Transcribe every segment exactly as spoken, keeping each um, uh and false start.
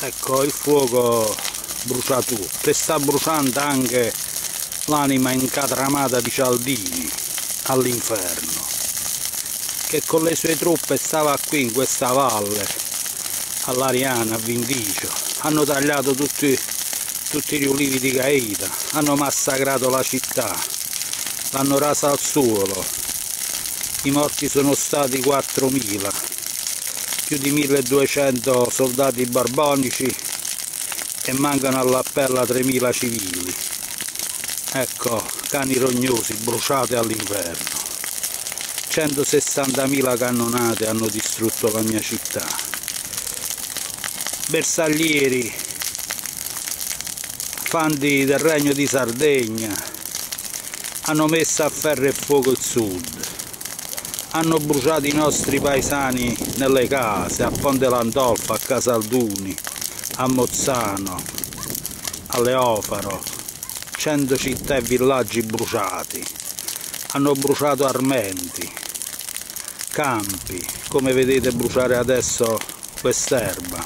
Ecco, il fuoco brucia tutto e sta bruciando anche l'anima incatramata di Cialdini all'inferno, che con le sue truppe stava qui in questa valle, all'Ariana, a Vindicio. Hanno tagliato tutti, tutti gli ulivi di Gaeta, hanno massacrato la città, l'hanno rasa al suolo. I morti sono stati quattromila, più di milleduecento soldati barbonici e mancano all'appello tremila civili. Ecco, cani rognosi bruciati all'inferno. centosessantamila cannonate hanno distrutto la mia città. Bersaglieri, fanti del regno di Sardegna, hanno messo a ferro e fuoco il sud. Hanno bruciato i nostri paesani nelle case, a Ponte Landolfo, a Casalduni, a Mozzano, a Leofaro. Cento città e villaggi bruciati. Hanno bruciato armenti, campi, come vedete bruciare adesso quest'erba.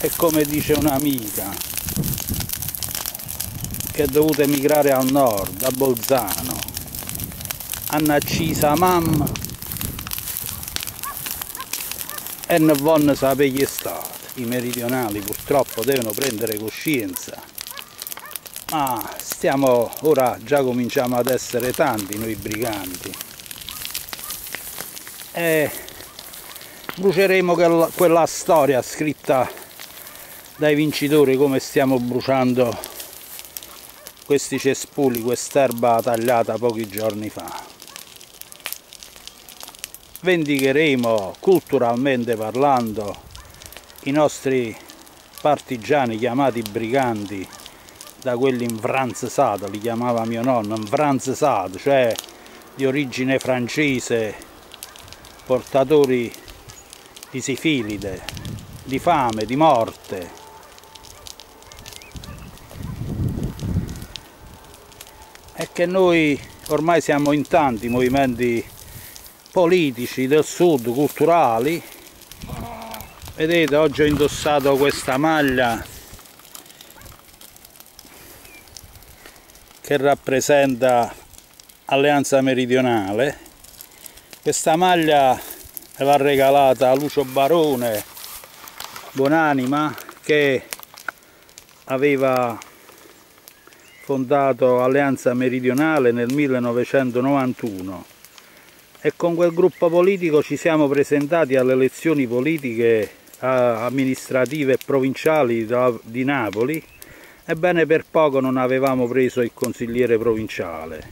E come dice un'amica, che è dovuta emigrare al nord, a Bolzano, hanno accisa mamma e non vogliono sapere chi è stato. I meridionali purtroppo devono prendere coscienza, ma stiamo ora già cominciamo ad essere tanti noi briganti e bruceremo quella, quella storia scritta dai vincitori, come stiamo bruciando questi cespugli, quest'erba tagliata pochi giorni fa. Vendicheremo, culturalmente parlando, i nostri partigiani chiamati briganti da quelli infranzesati, li chiamava mio nonno, infranzesati, cioè di origine francese, portatori di sifilide, di fame, di morte. È che noi ormai siamo in tanti movimenti politici del sud, culturali. Vedete, oggi ho indossato questa maglia che rappresenta Alleanza Meridionale. Questa maglia me l'ha regalata Lucio Barone, buonanima, che aveva fondato Alleanza Meridionale nel millenovecentonovantuno, e con quel gruppo politico ci siamo presentati alle elezioni politiche amministrative e provinciali di Napoli. Ebbene, per poco non avevamo preso il consigliere provinciale.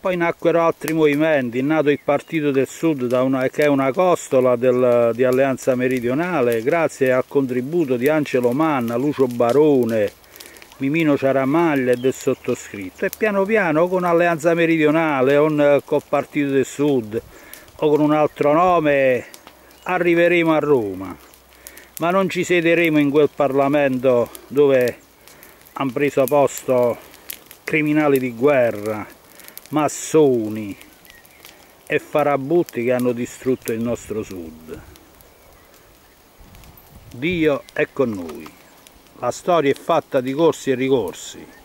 Poi nacquero altri movimenti, è nato il Partito del Sud, da una, che è una costola del, di Alleanza Meridionale, grazie al contributo di Angelo Manna, Lucio Barone, Mimino Ciaramaglia e del sottoscritto, e piano piano con Alleanza Meridionale o con Partito del Sud o con un altro nome arriveremo a Roma, ma non ci siederemo in quel Parlamento dove hanno preso posto criminali di guerra, massoni e farabutti che hanno distrutto il nostro Sud. Dio è con noi. La storia è fatta di corsi e ricorsi.